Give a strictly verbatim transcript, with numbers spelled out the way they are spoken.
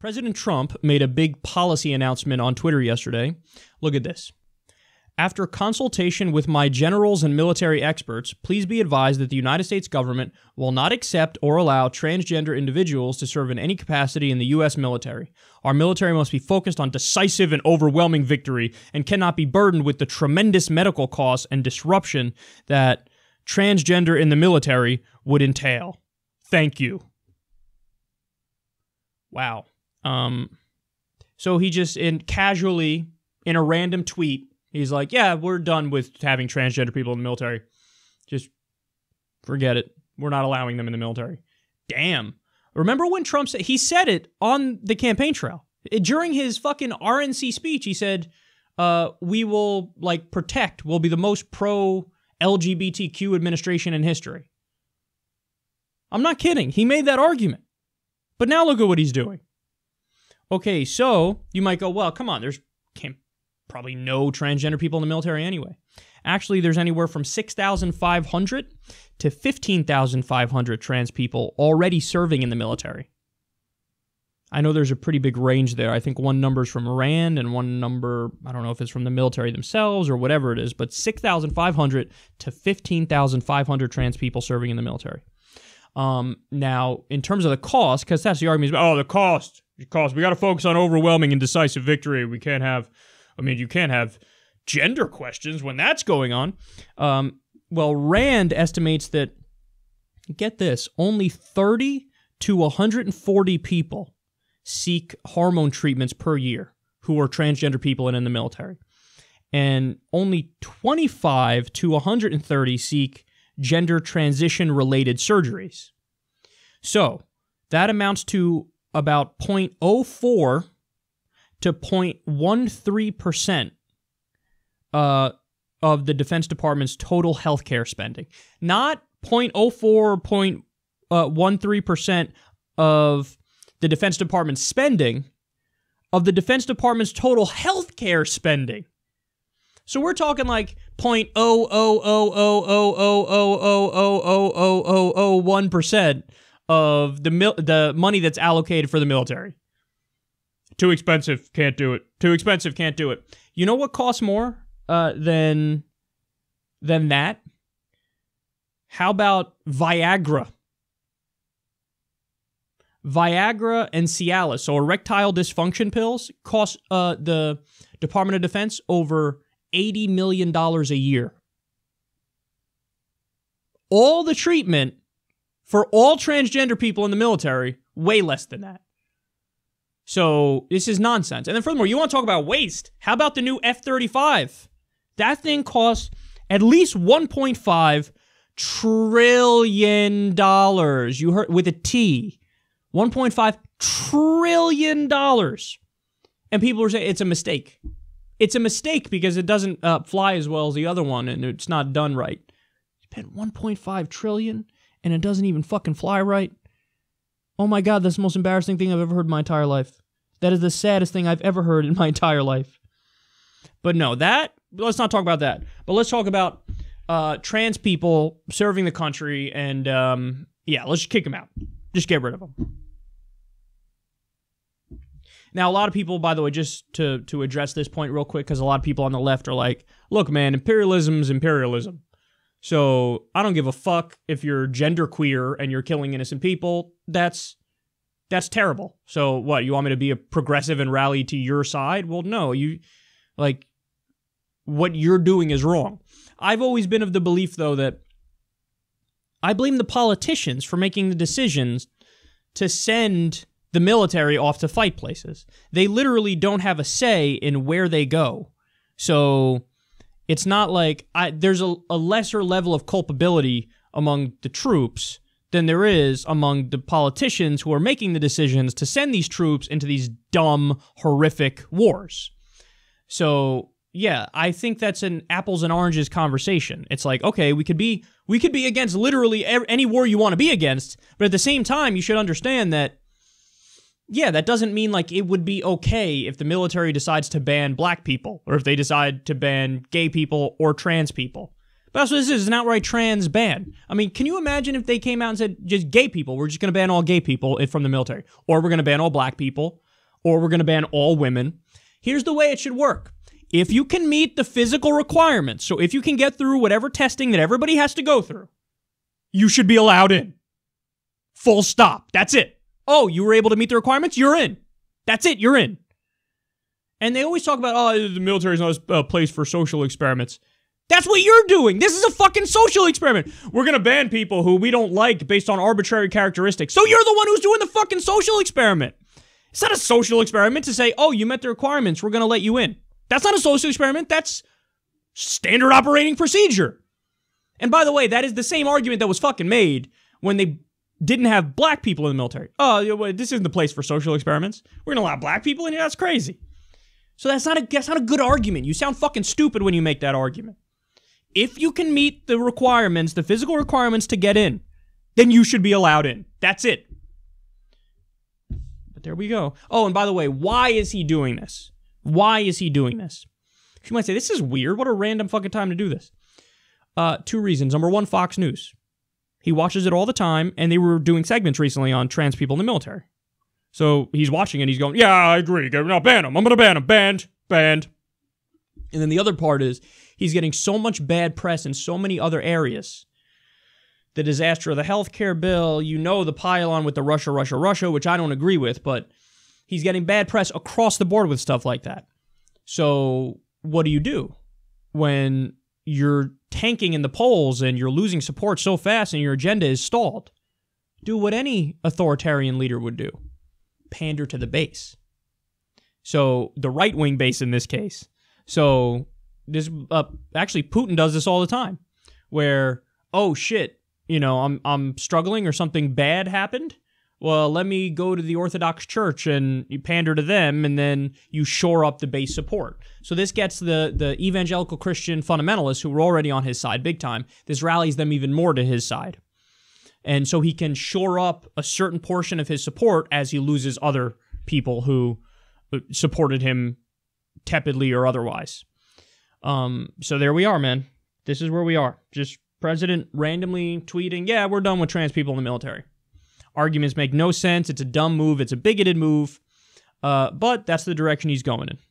President Trump made a big policy announcement on Twitter yesterday. Look at this. After consultation with my generals and military experts, please be advised that the United States government will not accept or allow transgender individuals to serve in any capacity in the U S military. Our military must be focused on decisive and overwhelming victory and cannot be burdened with the tremendous medical costs and disruption that transgender in the military would entail. Thank you. Wow. Um, so he just, in casually, in a random tweet, he's like, yeah, we're done with having transgender people in the military. Just forget it. We're not allowing them in the military. Damn. Remember when Trump said, he said it on the campaign trail. It, during his fucking R N C speech, he said, uh, we will, like, protect, we'll be the most pro L G B T Q administration in history. I'm not kidding. He made that argument. But now look at what he's doing. Okay, so you might go, well, come on, there's can't, probably no transgender people in the military anyway. Actually, there's anywhere from six thousand five hundred to fifteen thousand five hundred trans people already serving in the military. I know there's a pretty big range there. I think one number's from Rand and one number, I don't know if it's from the military themselves or whatever it is, but six thousand five hundred to fifteen thousand five hundred trans people serving in the military. Um, now, in terms of the cost, because that's the argument, oh, the cost, the cost, we got to focus on overwhelming and decisive victory. We can't have, I mean, you can't have gender questions when that's going on. Um, well, Rand estimates that, get this, only thirty to one hundred forty people seek hormone treatments per year who are transgender people and in the military. And only twenty-five to one hundred thirty seek gender transition-related surgeries. So that amounts to about zero point zero four to zero point one three percent uh, of the Defense Department's total healthcare spending. Not zero point zero four or zero point one three percent of the Defense Department's spending, of the Defense Department's total healthcare spending. So we're talking like zero point zero zero zero zero zero zero zero zero zero zero zero one percent of the mil the money that's allocated for the military. Too expensive, can't do it. Too expensive, can't do it. You know what costs more uh, than than that? How about Viagra? Viagra and Cialis, so erectile dysfunction pills, cost uh, the Department of Defense over eighty million dollars a year. All the treatment for all transgender people in the military, way less than that. So this is nonsense. And then furthermore, you want to talk about waste. How about the new F thirty-five? That thing costs at least one point five trillion dollars. You heard, with a T. one point five trillion dollars. And people are saying it's a mistake. It's a mistake because it doesn't uh, fly as well as the other one, and it's not done right. Spent one point five trillion dollars, and it doesn't even fucking fly right. Oh my God, that's the most embarrassing thing I've ever heard in my entire life. That is the saddest thing I've ever heard in my entire life. But no, that, let's not talk about that. But let's talk about uh, trans people serving the country, and um, yeah, let's just kick them out. Just get rid of them. Now, a lot of people, by the way, just to, to address this point real quick, because a lot of people on the left are like, look, man, imperialism's imperialism. So I don't give a fuck if you're genderqueer and you're killing innocent people. That's, that's terrible. So what, you want me to be a progressive and rally to your side? Well, no, you, like, what you're doing is wrong. I've always been of the belief, though, that I blame the politicians for making the decisions to send the military off to fight places. They literally don't have a say in where they go. So it's not like I, there's a, a lesser level of culpability among the troops than there is among the politicians who are making the decisions to send these troops into these dumb, horrific wars. So yeah, I think that's an apples and oranges conversation. It's like, okay, we could be, we could be against literally any war you want to be against, but at the same time, you should understand that yeah, that doesn't mean, like, it would be okay if the military decides to ban black people, or if they decide to ban gay people or trans people. But that's what this is, an outright trans ban. I mean, can you imagine if they came out and said, just gay people, we're just going to ban all gay people from the military, or we're going to ban all black people, or we're going to ban all women. Here's the way it should work. If you can meet the physical requirements, so if you can get through whatever testing that everybody has to go through, you should be allowed in. Full stop. That's it. Oh, you were able to meet the requirements? You're in. That's it. You're in. And they always talk about, oh, the military is not a place for social experiments. That's what you're doing. This is a fucking social experiment. We're going to ban people who we don't like based on arbitrary characteristics. So you're the one who's doing the fucking social experiment. It's not a social experiment to say, oh, you met the requirements. We're going to let you in. That's not a social experiment. That's standard operating procedure. And by the way, that is the same argument that was fucking made when they didn't have black people in the military. Oh, this isn't the place for social experiments. We're going to allow black people in here? That's crazy. So that's not a, that's not a good argument. You sound fucking stupid when you make that argument. If you can meet the requirements, the physical requirements to get in, then you should be allowed in. That's it. But there we go. Oh, and by the way, why is he doing this? Why is he doing this? You might say, this is weird. What a random fucking time to do this. Uh, two reasons. Number one, Fox News. He watches it all the time, and they were doing segments recently on trans people in the military. So he's watching it, he's going, yeah, I agree. Now ban him. I'm going to ban him. Banned. Banned. And then the other part is, he's getting so much bad press in so many other areas. The disaster of the healthcare bill, you know, the pile-on with the Russia, Russia, Russia, which I don't agree with, but he's getting bad press across the board with stuff like that. So what do you do when you're tanking in the polls and you're losing support so fast and your agenda is stalled? Do what any authoritarian leader would do. Pander to the base. So the right-wing base in this case. So this uh, actually Putin does this all the time, where, oh shit, you know, I'm I'm struggling or something bad happened. Well, let me go to the Orthodox Church and you pander to them, and then you shore up the base support. So this gets the the evangelical Christian fundamentalists who were already on his side big time. This rallies them even more to his side, and so he can shore up a certain portion of his support as he loses other people who supported him tepidly or otherwise. Um, so there we are, man. This is where we are. Just president randomly tweeting, yeah, we're done with trans people in the military. Arguments make no sense. It's a dumb move. It's a bigoted move. Uh, but that's the direction he's going in.